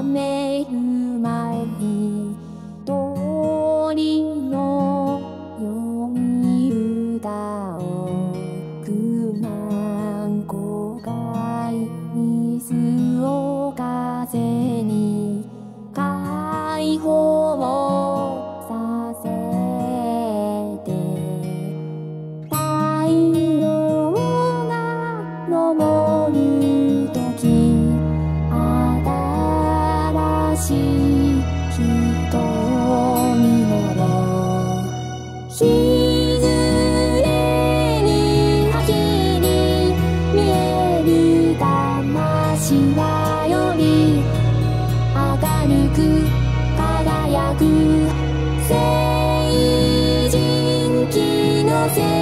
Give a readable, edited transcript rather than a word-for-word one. ためるまい鳥のように歌おうくまんこがい水を風に解放させて太陽が昇るとき人になろう日暮れにはっきり見える魂はより明るく輝く聖人気のせい